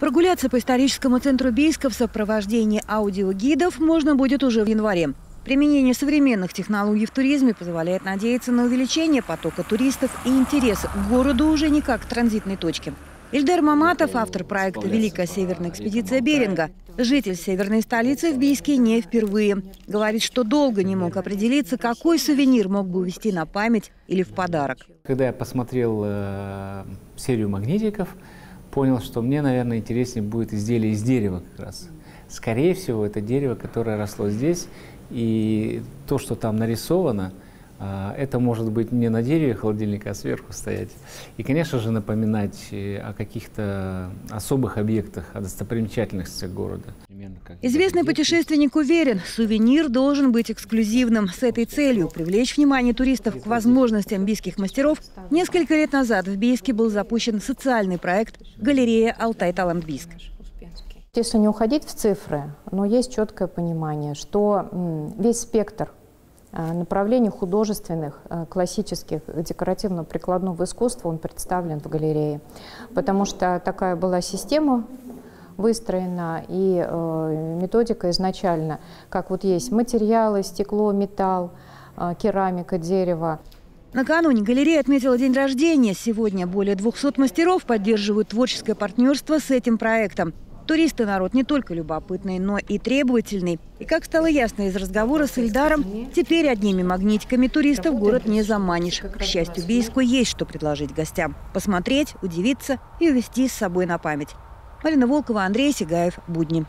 Прогуляться по историческому центру Бийска в сопровождении аудиогидов можно будет уже в январе. Применение современных технологий в туризме позволяет надеяться на увеличение потока туристов и интерес к городу уже не как к транзитной точке. Ильдар Маматов, автор проекта «Великая Северная экспедиция Беринга», житель северной столицы, в Бийске не впервые. Говорит, что долго не мог определиться, какой сувенир мог бы увезти на память или в подарок. Когда я посмотрел серию магнитиков, понял, что мне, наверное, интереснее будет изделие из дерева как раз. Скорее всего, это дерево, которое росло здесь, и то, что там нарисовано, это может быть не на дереве холодильника, а сверху стоять. И, конечно же, напоминать о каких-то особых объектах, о достопримечательностях города. Известный путешественник уверен, сувенир должен быть эксклюзивным. С этой целью привлечь внимание туристов к возможностям бийских мастеров несколько лет назад в Бийске был запущен социальный проект «Галерея Алтай-Талант-Бийск». Если не уходить в цифры, но есть четкое понимание, что весь спектр направлений художественных, классических, декоративно-прикладного искусства он представлен в галерее. Потому что такая была система выстроена и методика изначально, как вот есть материалы, стекло, металл, керамика, дерево. Накануне галерея отметила день рождения. Сегодня более 200 мастеров поддерживают творческое партнерство с этим проектом. Туристы – народ не только любопытный, но и требовательный. И, как стало ясно из разговора с Ильдаром, теперь одними магнитиками туристов город не заманишь. К счастью, Бийску есть что предложить гостям. Посмотреть, удивиться и увезти с собой на память. Марина Волкова, Андрей Сигаев. Будни.